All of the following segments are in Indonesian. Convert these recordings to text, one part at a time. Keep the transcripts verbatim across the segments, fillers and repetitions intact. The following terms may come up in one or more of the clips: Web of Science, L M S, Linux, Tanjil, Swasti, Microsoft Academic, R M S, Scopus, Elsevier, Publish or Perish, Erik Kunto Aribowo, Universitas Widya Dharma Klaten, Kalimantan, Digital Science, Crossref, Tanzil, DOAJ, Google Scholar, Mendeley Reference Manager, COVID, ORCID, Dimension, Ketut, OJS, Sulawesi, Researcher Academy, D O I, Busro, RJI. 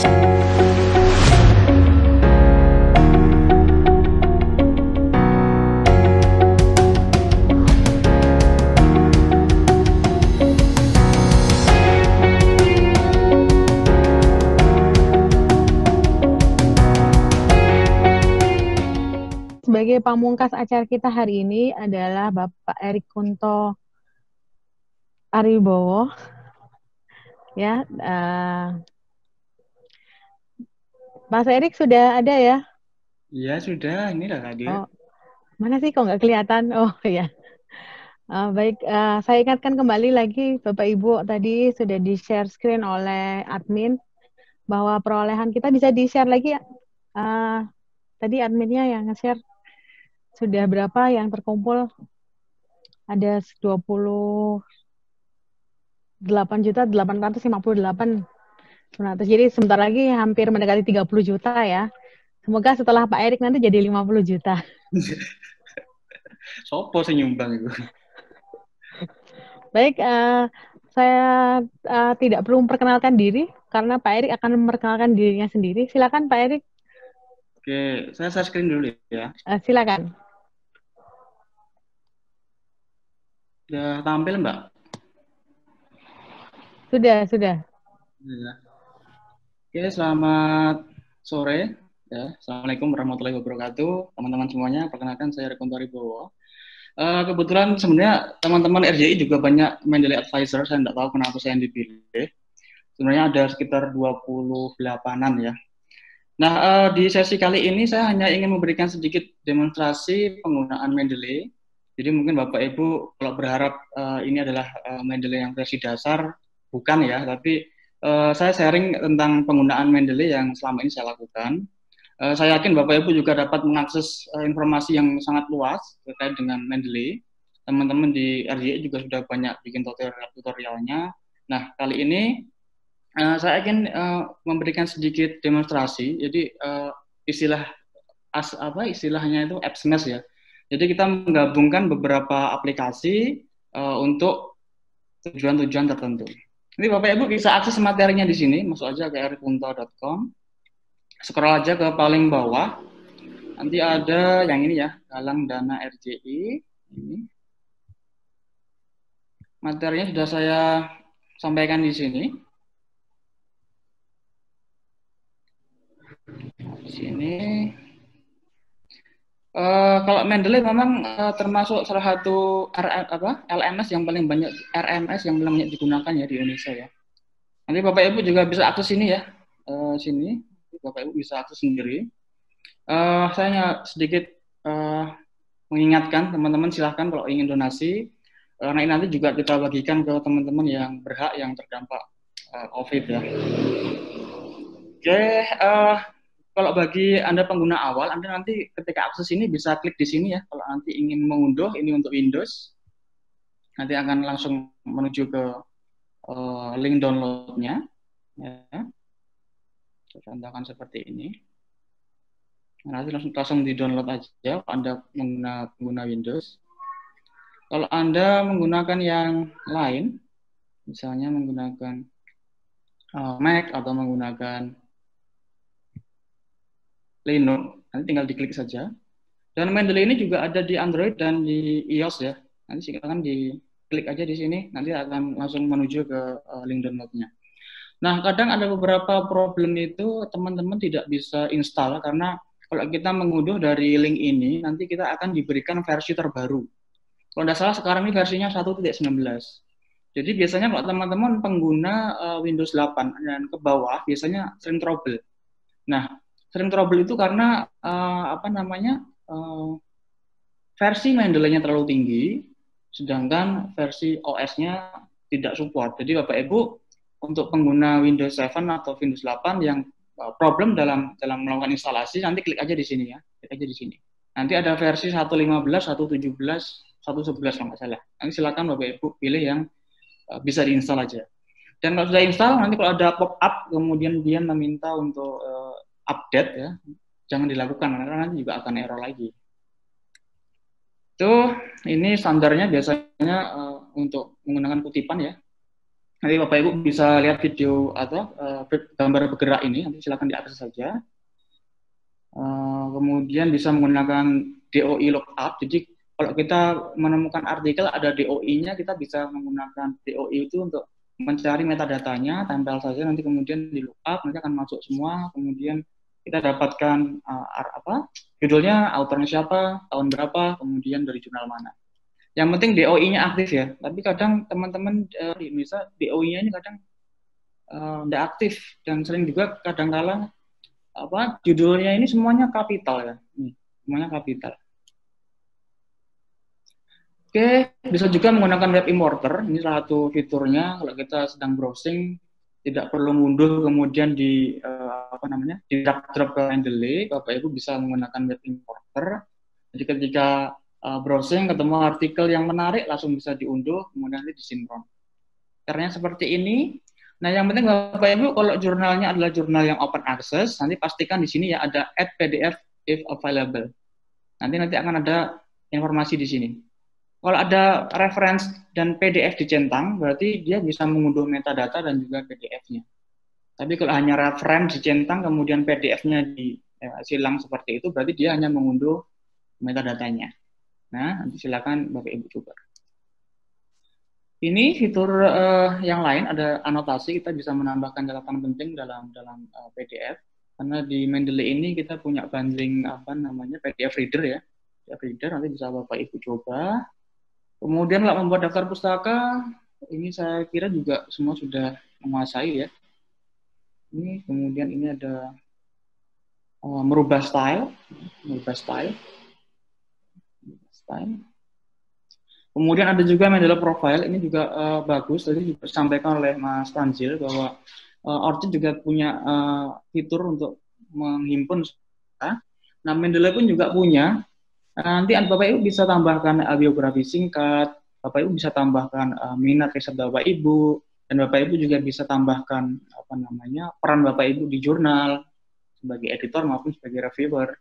Sebagai pamungkas acara kita hari ini adalah Bapak Erik Kunto Aribowo, ya. Uh, Mas Erik sudah ada ya? Iya sudah, ini lah hadir. Oh, mana sih kok nggak kelihatan? Oh ya. Uh, baik, uh, saya ingatkan kembali lagi Bapak Ibu, tadi sudah di share screen oleh admin bahwa perolehan kita bisa di share lagi. Uh, tadi adminnya yang nge-share. Sudah berapa yang terkumpul? Ada dua puluh delapan juta delapan ratus lima puluh delapan. Jadi sebentar lagi hampir mendekati tiga puluh juta ya. Semoga setelah Pak Erik nanti jadi lima puluh juta. Sopo senyumbang itu. Baik, uh, saya uh, tidak perlu memperkenalkan diri karena Pak Erik akan memperkenalkan dirinya sendiri. Silakan Pak Erik. Oke, saya share screen dulu ya. Uh, silakan. Sudah tampil, Mbak? Sudah, sudah. Ya. Oke, selamat sore. Ya, Assalamualaikum warahmatullahi wabarakatuh. Teman-teman semuanya, perkenalkan saya Erik Kunto Aribowo. Uh, kebetulan sebenarnya teman-teman R J I juga banyak Mendeley Advisor, saya tidak tahu kenapa saya yang dipilih. Sebenarnya ada sekitar dua puluh delapanan ya. Nah, uh, di sesi kali ini saya hanya ingin memberikan sedikit demonstrasi penggunaan Mendeley. Jadi mungkin Bapak-Ibu kalau berharap uh, ini adalah uh, Mendeley yang versi dasar, bukan ya, tapi uh, saya sharing tentang penggunaan Mendeley yang selama ini saya lakukan. Uh, saya yakin Bapak-Ibu juga dapat mengakses uh, informasi yang sangat luas terkait dengan Mendeley. Teman-teman di R J I juga sudah banyak bikin tutorial-tutorialnya. Nah, kali ini uh, saya ingin uh, memberikan sedikit demonstrasi, jadi uh, istilah as, apa istilahnya itu absmes ya. Jadi kita menggabungkan beberapa aplikasi uh, untuk tujuan-tujuan tertentu. Nanti Bapak-Ibu bisa akses materinya di sini, masuk aja ke erikumpa titik com, scroll aja ke paling bawah, nanti ada yang ini ya, galang dana R J I, ini. Materinya sudah saya sampaikan di sini. Di sini. Uh, kalau Mendeley memang uh, termasuk salah satu R M, apa, L M S yang paling banyak R M S yang paling banyak digunakan ya di Indonesia ya. Nanti Bapak Ibu juga bisa akses sini ya, uh, sini Bapak Ibu bisa akses sendiri. Uh, saya sedikit uh, mengingatkan teman-teman, silahkan kalau ingin donasi, karena ini nanti juga kita bagikan ke teman-teman yang berhak yang terdampak uh, COVID ya. Oke. Okay, uh, Kalau bagi Anda pengguna awal, Anda nanti ketika akses ini bisa klik di sini ya. Kalau nanti ingin mengunduh, ini untuk Windows. Nanti akan langsung menuju ke uh, link downloadnya. Ya. Contohkan seperti ini. Nanti langsung, langsung di-download aja kalau Anda pengguna, pengguna Windows. Kalau Anda menggunakan yang lain, misalnya menggunakan uh, Mac atau menggunakan Linux, nanti tinggal diklik saja. Dan Mendeley ini juga ada di Android dan di iOS ya. Nanti silakan diklik aja di sini, nanti akan langsung menuju ke link downloadnya. Nah, kadang ada beberapa problem itu teman-teman tidak bisa install karena kalau kita mengunduh dari link ini, nanti kita akan diberikan versi terbaru. Kalau tidak salah sekarang ini versinya satu titik sembilan belas. Jadi biasanya kalau teman-teman pengguna Windows delapan dan ke bawah biasanya sering trouble. Nah, sering trouble itu karena uh, apa namanya uh, versi Mendeley-nya terlalu tinggi, sedangkan versi O S-nya tidak support. Jadi Bapak Ibu untuk pengguna Windows tujuh atau Windows delapan yang uh, problem dalam dalam melakukan instalasi, nanti klik aja di sini ya, klik aja di sini. Nanti ada versi satu titik lima belas, satu titik tujuh belas, satu titik sebelas kalau nggak salah. Nanti silakan Bapak Ibu pilih yang uh, bisa diinstal aja. Dan kalau sudah install, nanti kalau ada pop up kemudian dia meminta untuk uh, update ya, jangan dilakukan karena nanti juga akan error lagi. Tuh, ini standarnya biasanya uh, untuk menggunakan kutipan ya. Nanti Bapak Ibu bisa lihat video atau uh, gambar bergerak ini, nanti silakan diakses saja. Uh, kemudian bisa menggunakan D O I lookup. Jadi kalau kita menemukan artikel ada D O I-nya, kita bisa menggunakan D O I itu untuk mencari metadatanya, tempel saja, nanti kemudian di lookup, nanti akan masuk semua, kemudian kita dapatkan uh, apa judulnya, autornya siapa, tahun berapa, kemudian dari jurnal mana. Yang penting D O I-nya aktif ya, tapi kadang teman-teman uh, di Indonesia D O I-nya ini kadang tidak uh, aktif, dan sering juga kadang-kala apa judulnya ini semuanya kapital ya, ini, semuanya kapital. Oke, bisa juga menggunakan web importer, ini salah satu fiturnya kalau kita sedang browsing, tidak perlu mundur kemudian di uh, apa namanya di drag-drop ke Mendeley, Bapak Ibu bisa menggunakan web importer. Jadi ketika browsing, ketemu artikel yang menarik, langsung bisa diunduh, kemudian disinkron. Caranya seperti ini. Nah, yang penting Bapak-Ibu, kalau jurnalnya adalah jurnal yang open access, nanti pastikan di sini ya ada add P D F if available. Nanti nanti akan ada informasi di sini. Kalau ada reference dan P D F dicentang, berarti dia bisa mengunduh metadata dan juga P D F-nya. Tapi kalau hanya reference dicentang, kemudian P D F-nya disilang seperti itu, berarti dia hanya mengunduh metadatanya. Nah, nanti silakan Bapak Ibu coba. Ini fitur uh, yang lain, ada anotasi, kita bisa menambahkan catatan penting dalam dalam uh, P D F. Karena di Mendeley ini kita punya bundling apa namanya P D F reader ya. P D F reader nanti bisa Bapak Ibu coba. Kemudian kalau membuat daftar pustaka, ini saya kira juga semua sudah menguasai ya. Ini kemudian ini ada uh, merubah style, merubah style. Kemudian ada juga Mendeley Profile, ini juga uh, bagus, tadi disampaikan oleh Mas Tanjil bahwa uh, ORCID juga punya uh, fitur untuk menghimpun. Nah, Mendeley pun juga punya, nanti Bapak Ibu bisa tambahkan uh, biografi singkat, Bapak Ibu bisa tambahkan uh, minat riset Bapak Ibu, dan Bapak Ibu juga bisa tambahkan apa namanya peran Bapak Ibu di jurnal, sebagai editor maupun sebagai reviewer.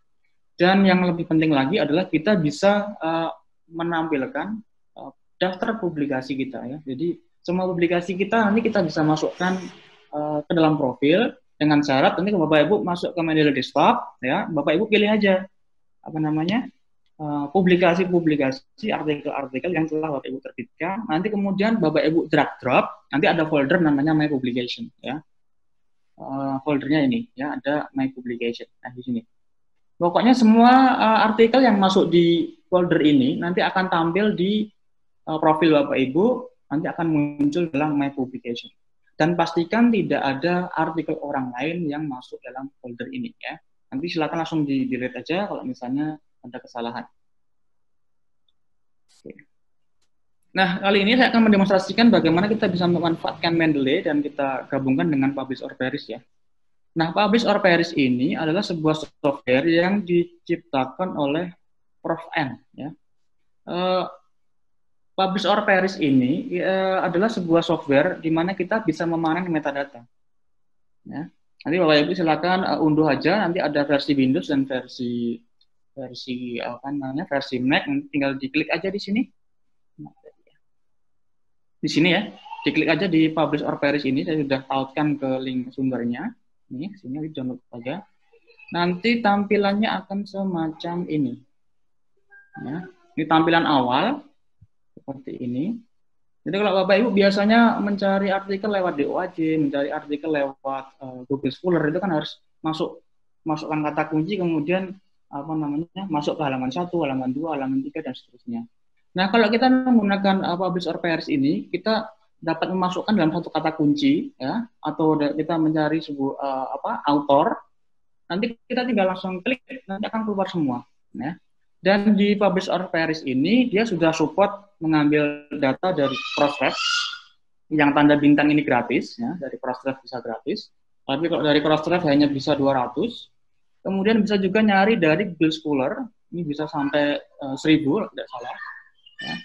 Dan yang lebih penting lagi adalah kita bisa uh, menampilkan uh, daftar publikasi kita ya. Jadi semua publikasi kita nanti kita bisa masukkan uh, ke dalam profil dengan syarat nanti Bapak Ibu masuk ke Mendeley Desktop ya. Bapak Ibu pilih aja apa namanya publikasi-publikasi, uh, artikel-artikel yang telah Bapak Ibu terbitkan. Nanti kemudian Bapak Ibu drag drop, nanti ada folder namanya My Publication ya. Uh, foldernya ini ya, ada My Publication nah, di sini. Pokoknya semua uh, artikel yang masuk di folder ini nanti akan tampil di uh, profil Bapak Ibu, nanti akan muncul dalam My Publication. Dan pastikan tidak ada artikel orang lain yang masuk dalam folder ini ya. Nanti silakan langsung di-delete aja kalau misalnya ada kesalahan. Oke. Nah, kali ini saya akan mendemonstrasikan bagaimana kita bisa memanfaatkan Mendeley dan kita gabungkan dengan Publish or Perish ya. Nah, Publish or Perish ini adalah sebuah software yang diciptakan oleh Profesor N. Ya. Uh, Publish or Perish ini uh, adalah sebuah software di mana kita bisa memanen metadata. Ya. Nanti Bapak-Ibu silakan uh, unduh aja, nanti ada versi Windows dan versi versi apa namanya versi Mac, tinggal diklik aja di sini. Di sini ya, diklik aja di Publish or Perish ini, saya sudah tautkan ke link sumbernya. Nih, sini di download aja. Nanti tampilannya akan semacam ini. Ya, ini tampilan awal seperti ini. Jadi kalau Bapak Ibu biasanya mencari artikel lewat D O A J, mencari artikel lewat uh, Google Scholar itu kan harus masuk masukkan kata kunci kemudian apa namanya? masuk ke halaman satu, halaman dua, halaman tiga dan seterusnya. Nah, kalau kita menggunakan uh, Publish or Perish ini, kita dapat memasukkan dalam satu kata kunci ya, atau kita mencari sebuah uh, apa author, nanti kita tinggal langsung klik, nanti akan keluar semua ya. Dan di Publish or Perish ini dia sudah support mengambil data dari Crossref yang tanda bintang ini gratis ya, dari Crossref bisa gratis, tapi kalau dari Crossref hanya bisa dua ratus, kemudian bisa juga nyari dari Google Scholar, ini bisa sampai uh, seribu tidak salah ya.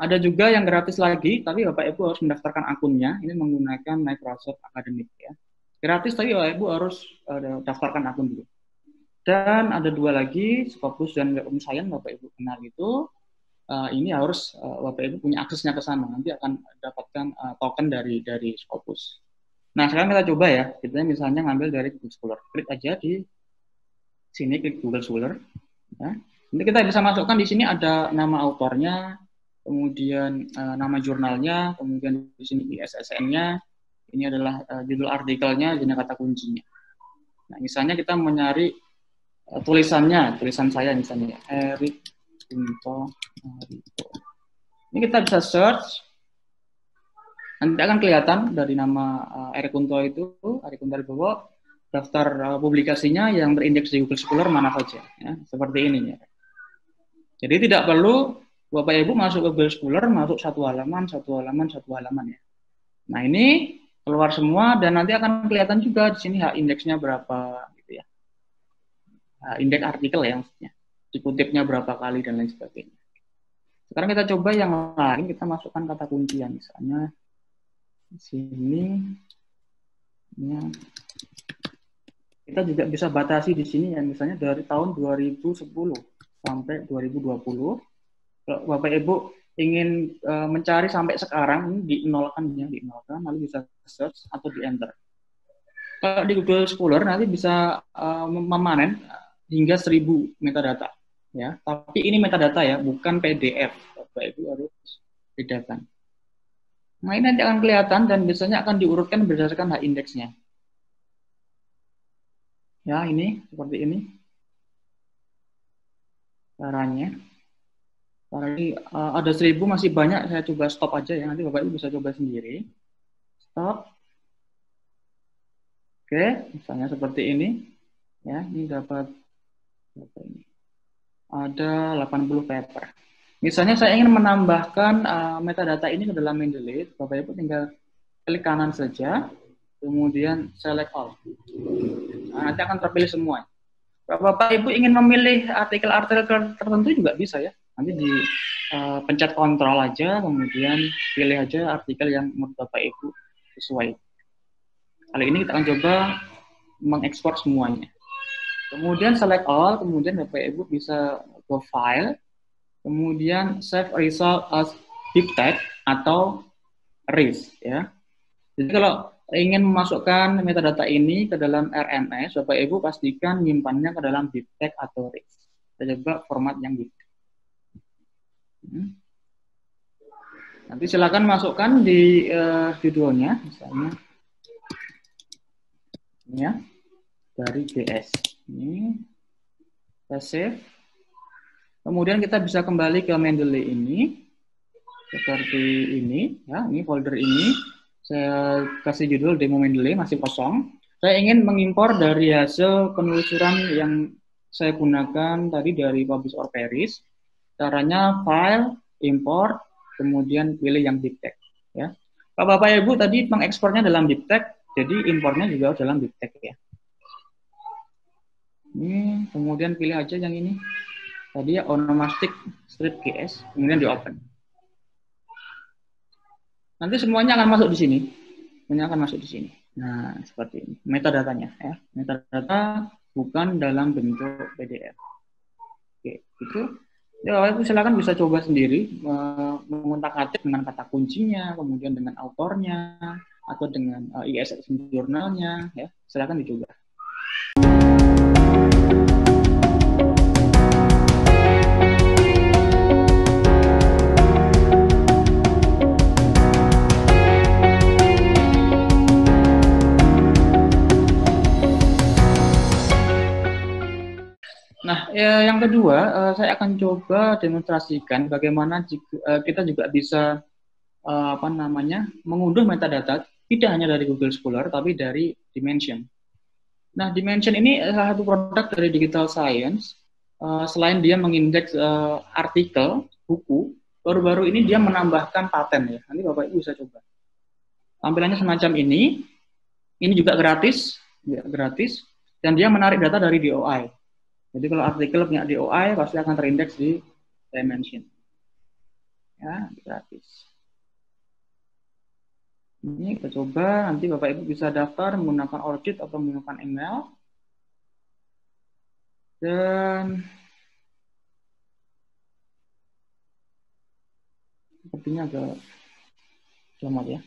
Ada juga yang gratis lagi, tapi Bapak Ibu harus mendaftarkan akunnya. Ini menggunakan Microsoft Academic ya. Gratis, tapi Bapak Ibu harus uh, daftarkan akun dulu. Dan ada dua lagi, Scopus dan Web of Science, Bapak Ibu kenal itu. uh, ini harus uh, Bapak Ibu punya aksesnya ke sana, nanti akan dapatkan uh, token dari dari Scopus. Nah, sekarang kita coba ya, kita misalnya ngambil dari Google Scholar. Klik aja di sini, klik Google Scholar. Ya. Nanti kita bisa masukkan di sini ada nama autornya, kemudian uh, nama jurnalnya, kemudian di sini I S S N-nya, ini adalah uh, judul artikelnya, jenis kata kuncinya. Nah, misalnya kita mencari uh, tulisannya, tulisan saya misalnya, Erik Kunto Aribowo. Ini kita bisa search, nanti akan kelihatan dari nama uh, Erik Kunto itu, Erik Kunto Aribowo, daftar uh, publikasinya yang berindeks di Google Scholar mana saja, ya, seperti ini. Ya. Jadi tidak perlu Bapak Ibu masuk ke Google Scholar, masuk satu halaman, satu halaman, satu halaman ya. Nah ini keluar semua dan nanti akan kelihatan juga di sini H indeksnya berapa gitu ya. H indeks artikel ya maksudnya. Dikutipnya berapa kali dan lain sebagainya. Sekarang kita coba yang lain, kita masukkan kata kunci ya misalnya di sini ya. Kita juga bisa batasi di sini ya misalnya dari tahun dua ribu sepuluh sampai dua ribu dua puluh. Kalau Bapak Ibu ingin e, mencari sampai sekarang, ini di-nolkan, ya, di-nolkan, lalu bisa search atau di-enter. Kalau di Google Scholar nanti bisa e, memanen hingga seribu metadata. Ya. Tapi ini metadata ya, bukan P D F. Bapak Ibu harus bedakan. Nah ini nanti akan kelihatan dan biasanya akan diurutkan berdasarkan H indeksnya. Ya ini, seperti ini. Caranya. Karena ini uh, ada seribu masih banyak, saya coba stop aja ya, nanti Bapak Ibu bisa coba sendiri. Stop. Oke, misalnya seperti ini. Ya, ini dapat, dapat ini. Ada delapan puluh paper. Misalnya saya ingin menambahkan uh, metadata ini ke dalam Mendeley, Bapak Ibu tinggal klik kanan saja, kemudian select all. Nah, nanti akan terpilih semua. Bapak Ibu ingin memilih artikel-artikel tertentu juga bisa ya. Nanti di uh, pencet kontrol aja, kemudian pilih aja artikel yang menurut Bapak Ibu sesuai. Kali ini kita akan coba mengekspor semuanya. Kemudian select all, kemudian Bapak Ibu bisa go file, kemudian save result as zip tag atau R I S. Ya. Jadi kalau ingin memasukkan metadata ini ke dalam R M S, Bapak Ibu pastikan menyimpannya ke dalam zip tag atau R I S. Kita coba format yang zip tag. Nanti silakan masukkan di uh, judulnya, misalnya ini ya, dari G S ini, kita save. Kemudian kita bisa kembali ke Mendeley ini, seperti ini, ya, ini folder ini, saya kasih judul demo Mendeley masih kosong. Saya ingin mengimpor dari hasil penelusuran yang saya gunakan tadi dari Publish or Perish. Caranya file, import, kemudian pilih yang diptek. Ya, Bapak-Bapak Ibu tadi mengekspornya dalam diptek, jadi importnya juga dalam diptek ya. Ini, kemudian pilih aja yang ini. Tadi ya onomastic strip G S, kemudian di open. Nanti semuanya akan masuk di sini, semuanya akan masuk di sini. Nah seperti ini, metadatanya ya. Metadata bukan dalam bentuk P D F. Oke, itu. Ya, Bapak Ibu silakan bisa coba sendiri uh, mengutak-atik dengan kata kuncinya, kemudian dengan autornya, atau dengan uh, I S S N jurnalnya, ya silakan dicoba. Nah, yang kedua, saya akan coba demonstrasikan bagaimana kita juga bisa apa namanya mengunduh metadata tidak hanya dari Google Scholar, tapi dari Dimension. Nah, Dimension ini salah satu produk dari Digital Science. Selain dia mengindeks artikel, buku, baru-baru ini dia menambahkan paten ya. Nanti Bapak Ibu bisa coba. Tampilannya semacam ini. Ini juga gratis, juga gratis, dan dia menarik data dari D O I. Jadi kalau artikel punya D O I pasti akan terindeks di Dimension. Ya, gratis. Ini kita coba, nanti Bapak Ibu bisa daftar menggunakan ORCID atau menggunakan email. Dan Sepertinya agak lemot ya.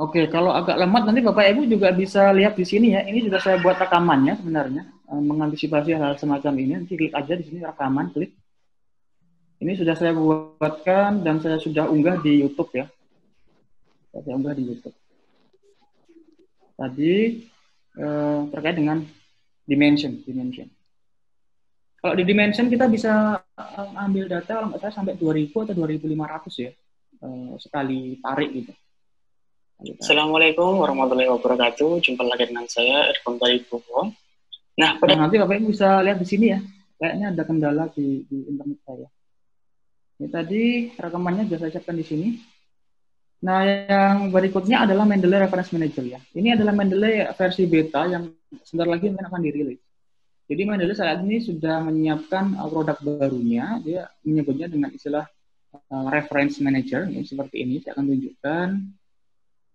Oke, kalau agak lemot nanti Bapak Ibu juga bisa lihat di sini ya. Ini juga saya buat rekamannya sebenarnya, mengantisipasi hal semacam ini. Nanti klik aja di sini rekaman, klik. Ini sudah saya buatkan dan saya sudah unggah di YouTube ya. Saya unggah di YouTube. Tadi eh, terkait dengan dimension, dimension. Kalau di dimension kita bisa ambil data kalau nggak salah sampai dua ribu atau dua ribu lima ratus ya, eh, sekali tarik gitu. Assalamualaikum warahmatullahi wabarakatuh. Jumpa lagi dengan saya Erik Kunto Aribowo. Nah, pada nah, nanti Bapak Ibu bisa lihat di sini ya. Kayaknya ada kendala di, di internet saya. Ini tadi rekamannya sudah saya siapkan di sini. Nah, yang berikutnya adalah Mendeley Reference Manager ya. Ini adalah Mendeley versi beta yang sebentar lagi akan dirilis. Jadi Mendeley saat ini sudah menyiapkan produk barunya. Dia menyebutnya dengan istilah uh, Reference Manager. Ya, seperti ini saya akan tunjukkan.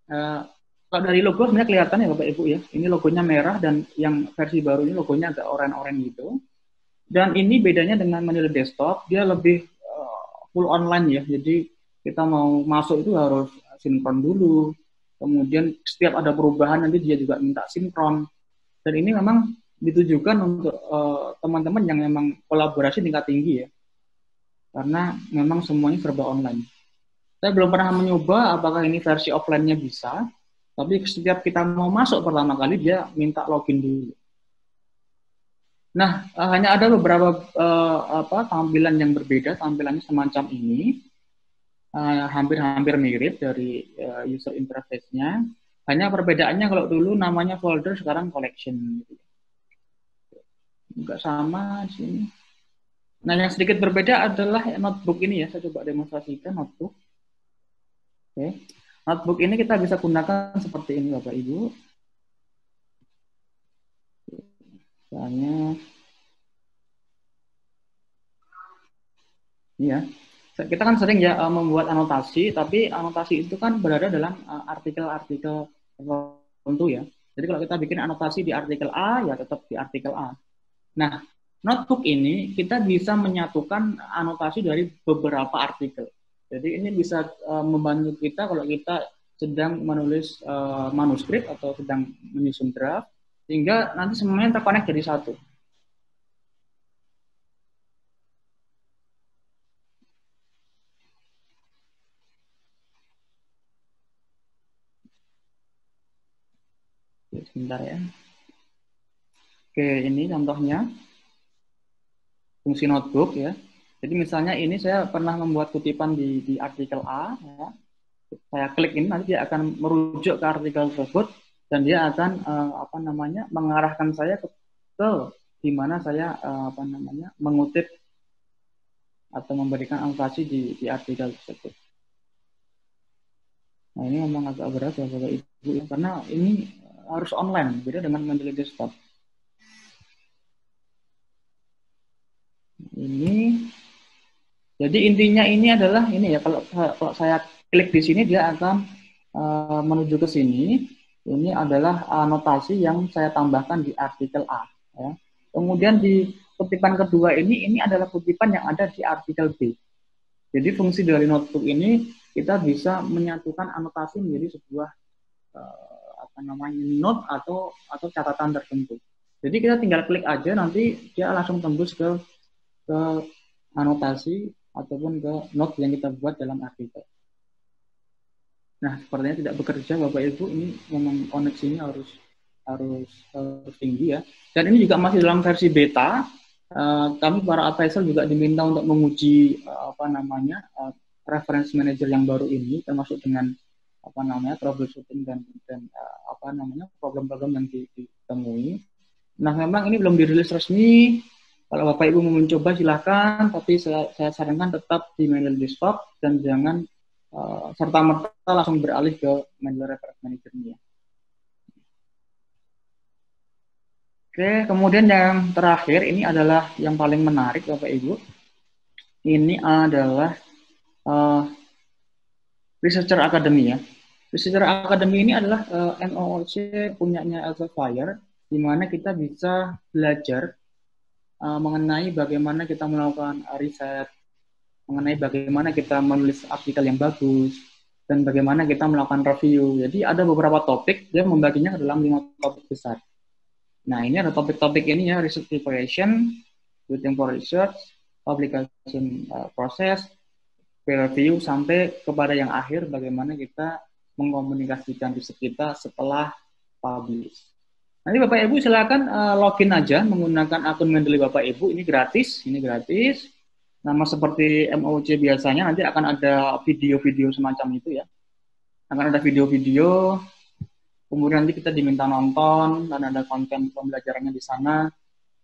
Uh, kalau dari logo sebenarnya kelihatan ya Bapak Ibu ya. Ini logonya merah dan yang versi baru ini logonya agak oranye-oranye gitu. Dan ini bedanya dengan Mendeley Desktop. Dia lebih full online ya, jadi kita mau masuk itu harus sinkron dulu, kemudian setiap ada perubahan nanti dia juga minta sinkron, dan ini memang ditujukan untuk teman-teman uh, yang memang kolaborasi tingkat tinggi ya, karena memang semuanya serba online. Saya belum pernah mencoba apakah ini versi offline-nya bisa, tapi setiap kita mau masuk pertama kali dia minta login dulu. Nah, uh, hanya ada beberapa uh, apa, tampilan yang berbeda, tampilannya semacam ini, hampir-hampir uh, mirip dari uh, user interface-nya. Hanya perbedaannya kalau dulu namanya folder, sekarang collection. Enggak sama di sini. Nah, yang sedikit berbeda adalah notebook ini ya, saya coba demonstrasikan notebook. Oke. Notebook ini kita bisa gunakan seperti ini Bapak Ibu. Misalnya, iya, kita kan sering ya membuat anotasi, tapi anotasi itu kan berada dalam artikel-artikel tertentu ya. Jadi kalau kita bikin anotasi di artikel A, ya tetap di artikel A. Nah, notebook ini kita bisa menyatukan anotasi dari beberapa artikel. Jadi ini bisa membantu kita kalau kita sedang menulis manuskrip atau sedang menyusun draft, sehingga nanti semuanya terkonek jadi satu. Sebentar ya. Oke, ini contohnya fungsi notebook ya. Jadi misalnya ini saya pernah membuat kutipan di, di artikel A. Ya. Saya klik ini nanti dia akan merujuk ke artikel tersebut. Dan dia akan uh, apa namanya mengarahkan saya ke, ke di mana saya uh, apa namanya mengutip atau memberikan anotasi di, di artikel tersebut. Nah ini memang agak berat ya Bapak Ibu ya, karena ini harus online, beda dengan Mendeley Desktop. Ini jadi intinya ini adalah ini ya, kalau, kalau saya klik di sini dia akan uh, menuju ke sini. Ini adalah anotasi yang saya tambahkan di artikel A. Ya. Kemudian di kutipan kedua ini, ini adalah kutipan yang ada di artikel B. Jadi fungsi dari notebook ini, kita bisa menyatukan anotasi menjadi sebuah eh, apa namanya note atau atau catatan tertentu. Jadi kita tinggal klik aja, nanti dia langsung tembus ke, ke anotasi ataupun ke note yang kita buat dalam artikel. Nah, sepertinya tidak bekerja Bapak Ibu, ini memang koneksinya harus, harus harus tinggi ya. Dan ini juga masih dalam versi beta. Uh, kami para advisor juga diminta untuk menguji uh, apa namanya uh, reference manager yang baru ini, termasuk dengan apa namanya troubleshooting dan dan uh, apa namanya problem-problem yang ditemui. Nah, memang ini belum dirilis resmi. Kalau Bapak Ibu mau mencoba silahkan, tapi saya, saya sarankan tetap di Mendeley Desktop dan jangan Uh, serta merta langsung beralih ke Mendeley Reference Manager ini ya. Oke, kemudian yang terakhir ini adalah yang paling menarik Bapak Ibu. Ini adalah uh, Researcher Academy ya. Researcher Academy ini adalah uh, M O O C punyanya Elsevier, di mana kita bisa belajar uh, mengenai bagaimana kita melakukan riset, mengenai bagaimana kita menulis artikel yang bagus, dan bagaimana kita melakukan review. Jadi ada beberapa topik, dia membaginya ke dalam lima topik besar. Nah, ini ada topik-topik ini ya, research preparation, waiting for research, publication uh, process, peer review, sampai kepada yang akhir bagaimana kita mengkomunikasikan riset kita setelah publish. Nanti Bapak Ibu silakan uh, login aja menggunakan akun Mendeley Bapak Ibu, ini gratis, ini gratis. Nama seperti M O C biasanya nanti akan ada video-video semacam itu ya. Akan ada video-video, kemudian nanti kita diminta nonton, dan ada konten pembelajarannya di sana.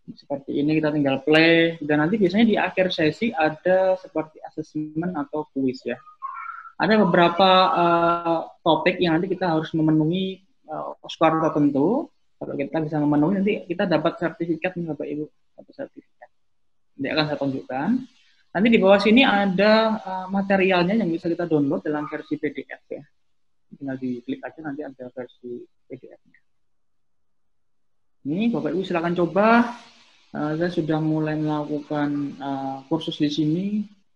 Seperti ini kita tinggal play, dan nanti biasanya di akhir sesi ada seperti assessment atau kuis ya. Ada beberapa uh, topik yang nanti kita harus memenuhi uh, skor tertentu. Kalau kita bisa memenuhi, nanti kita dapat sertifikat nih Bapak Ibu, dapat sertifikat. Nanti akan saya tunjukkan. Nanti di bawah sini ada uh, materialnya yang bisa kita download dalam versi P D F ya. Tinggal diklik aja, nanti ada versi P D F-nya. Ini Bapak Ibu silakan coba. Uh, saya sudah mulai melakukan uh, kursus di sini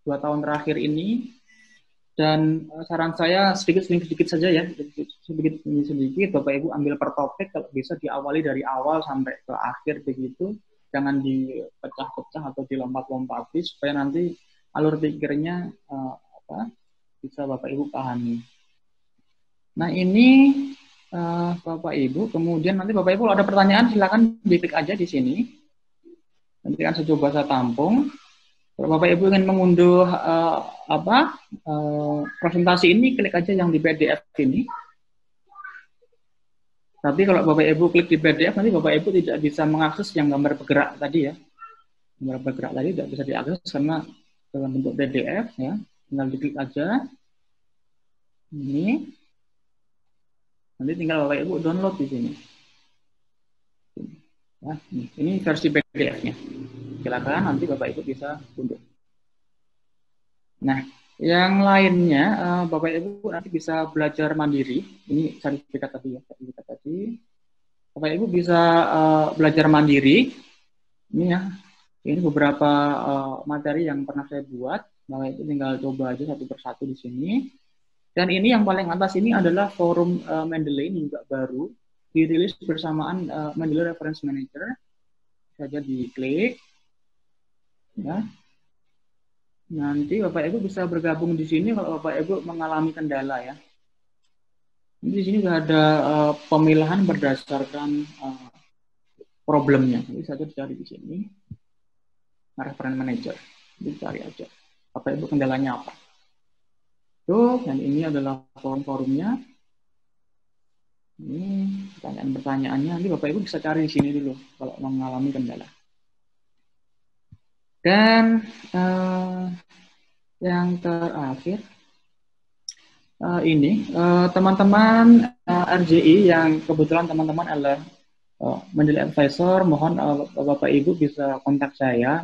dua tahun terakhir ini, dan uh, saran saya sedikit-sedikit saja ya, sedikit-sedikit Bapak Ibu ambil per topik, kalau bisa diawali dari awal sampai ke akhir begitu, jangan dipecah-pecah atau dilompat-lompati supaya nanti alur pikirnya uh, apa, bisa Bapak Ibu pahami. Nah ini uh, Bapak Ibu, kemudian nanti Bapak Ibu kalau ada pertanyaan silakan diklik aja di sini. Nanti kan saya coba saya tampung. Kalau Bapak Ibu ingin mengunduh uh, apa uh, presentasi ini, klik aja yang di P D F ini. Tapi kalau Bapak Ibu klik di P D F, nanti Bapak Ibu tidak bisa mengakses yang gambar bergerak tadi ya. Gambar bergerak tadi tidak bisa diakses karena dalam bentuk P D F ya. Tinggal diklik aja. Ini. Nanti tinggal Bapak Ibu download di sini. Nah, ini versi P D F-nya. Silakan nanti Bapak Ibu bisa unduh. Nah, yang lainnya Bapak Ibu nanti bisa belajar mandiri. Ini sertifikat tadi ya, sertifikat tadi. Bapak Ibu bisa uh, belajar mandiri. Ini ya. Ini beberapa uh, materi yang pernah saya buat. Bapak Ibu tinggal coba aja satu persatu di sini. Dan ini yang paling atas ini adalah forum uh, Mendeley, ini juga baru dirilis bersamaan uh, Mendeley Reference Manager. Saja diklik. Ya. Nanti Bapak Ibu bisa bergabung di sini kalau Bapak Ibu mengalami kendala ya. Di sini sudah ada uh, pemilihan berdasarkan uh, problemnya. Jadi saja cari di sini reference manager, dicari aja. Bapak Ibu kendalanya apa? Tuh, dan ini adalah forum-forumnya. Ini pertanyaan-pertanyaannya. Nanti Bapak Ibu bisa cari di sini dulu kalau mengalami kendala. Dan uh, yang terakhir uh, ini teman-teman uh, uh, R J I yang kebetulan teman-teman adalah uh, Mendeley Advisor, mohon uh, Bapak Ibu bisa kontak saya.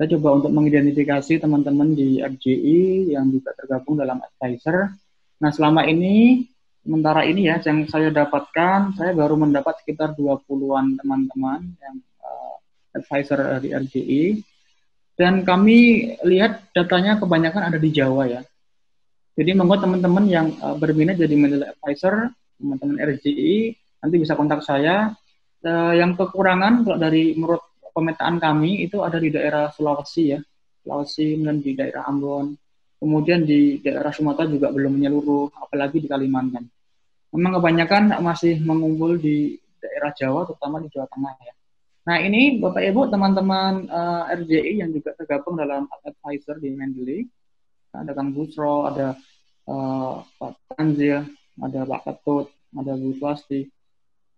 Saya coba untuk mengidentifikasi teman-teman di R J I yang juga tergabung dalam Advisor. Nah selama ini, sementara ini ya yang saya dapatkan, saya baru mendapat sekitar dua puluhan teman-teman yang uh, Advisor di R J I. Dan kami lihat datanya kebanyakan ada di Jawa ya. Jadi monggo teman-teman yang uh, berminat jadi Mendeley Advisor, teman-teman R J I, nanti bisa kontak saya. Uh, yang kekurangan kalau dari menurut pemetaan kami itu ada di daerah Sulawesi ya. Sulawesi, dan di daerah Ambon. Kemudian di daerah Sumatera juga belum menyeluruh, apalagi di Kalimantan. Memang kebanyakan masih mengumpul di daerah Jawa, terutama di Jawa Tengah ya. Nah ini Bapak Ibu teman-teman uh, R J I yang juga tergabung dalam Advisor di Mendeley, ada Kang Busro, ada uh, Pak Tanzil, ada Pak Ketut, ada Bu Swasti.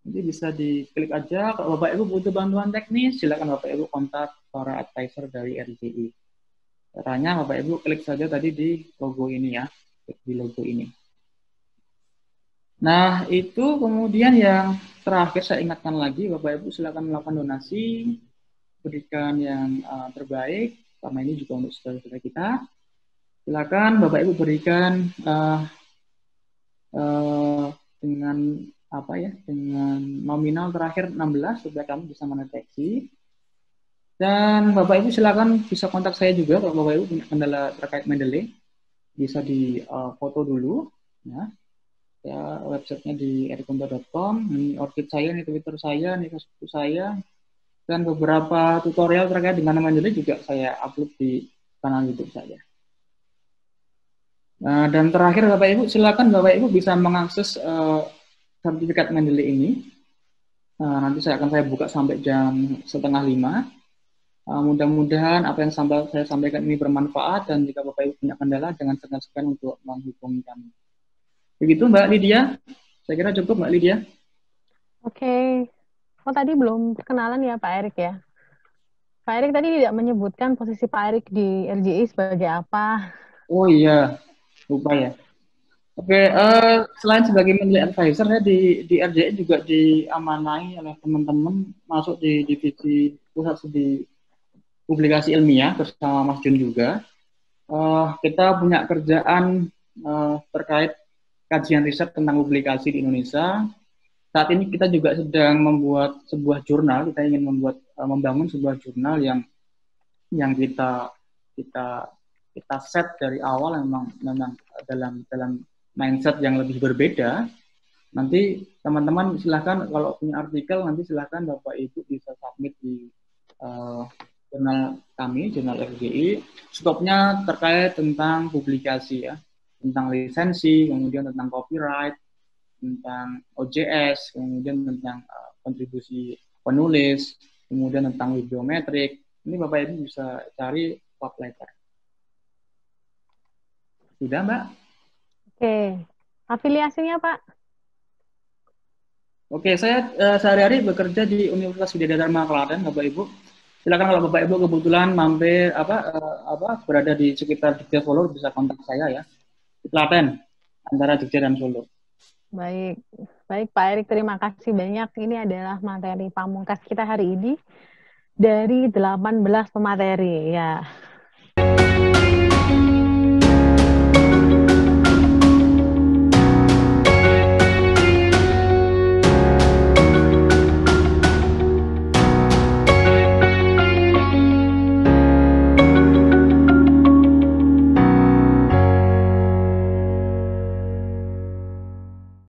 Jadi bisa diklik aja. Kalau Bapak Ibu butuh bantuan teknis, silakan Bapak Ibu kontak para Advisor dari R J I. Caranya Bapak Ibu klik saja tadi di logo ini ya, klik di logo ini. Nah itu kemudian yang terakhir saya ingatkan lagi, Bapak Ibu silakan melakukan donasi, berikan yang uh, terbaik, karena ini juga untuk saudara-saudara kita. Silakan Bapak Ibu berikan uh, uh, dengan apa ya, dengan nominal terakhir enam belas supaya kami bisa mendeteksi. Dan Bapak Ibu silakan bisa kontak saya juga kalau Bapak Ibu punya kendala terkait Mendeley, bisa di uh, foto dulu, ya. Ya, websitenya di erikumpa titik com, ini ORCID saya, ini Twitter saya, ini Facebook saya, dan beberapa tutorial terkait dengan Mendeley juga saya upload di kanal YouTube saya. Nah, dan terakhir Bapak Ibu silakan Bapak Ibu bisa mengakses uh, sertifikat Mendeley ini. Nah, nanti saya akan saya buka sampai jam setengah lima. Uh, mudah-mudahan apa yang sampai, saya sampaikan ini bermanfaat, dan jika Bapak Ibu punya kendala jangan segan-segan untuk menghubungi kami. Begitu Mbak Lydia, saya kira cukup Mbak Lydia. Oke, okay. Oh tadi belum perkenalan ya Pak Erik ya. Pak Erik tadi tidak menyebutkan posisi Pak Erik di R J I sebagai apa. Oh iya, lupa ya. Oke, okay, uh, selain sebagai Mendeley Advisor, saya di, di R J I juga diamanai oleh teman-teman masuk di divisi pusat studi publikasi ilmiah bersama Mas Jun juga. Uh, kita punya kerjaan uh, terkait kajian riset tentang publikasi di Indonesia. Saat ini kita juga sedang membuat sebuah jurnal. Kita ingin membuat uh, membangun sebuah jurnal yang yang kita kita kita set dari awal memang memang dalam dalam mindset yang lebih berbeda. Nanti teman-teman silahkan kalau punya artikel nanti silahkan Bapak Ibu bisa submit di uh, jurnal kami, jurnal R J I. Skopnya terkait tentang publikasi ya, tentang lisensi, kemudian tentang copyright, tentang O J S, kemudian tentang uh, kontribusi penulis, kemudian tentang bibliometrik. Ini Bapak Ibu bisa cari pop letter. Sudah Mbak? Oke, afiliasinya Pak? Oke, saya uh, sehari-hari bekerja di Universitas Widya Dharma Klaten, Bapak Ibu. Silakan kalau Bapak Ibu kebetulan mampir apa uh, apa berada di sekitar Jogja Solo bisa kontak saya ya. Di Klaten antara Jogja dan Solo. Baik, baik Pak Erik, terima kasih banyak. Ini adalah materi pamungkas kita hari ini dari delapan belas pemateri ya.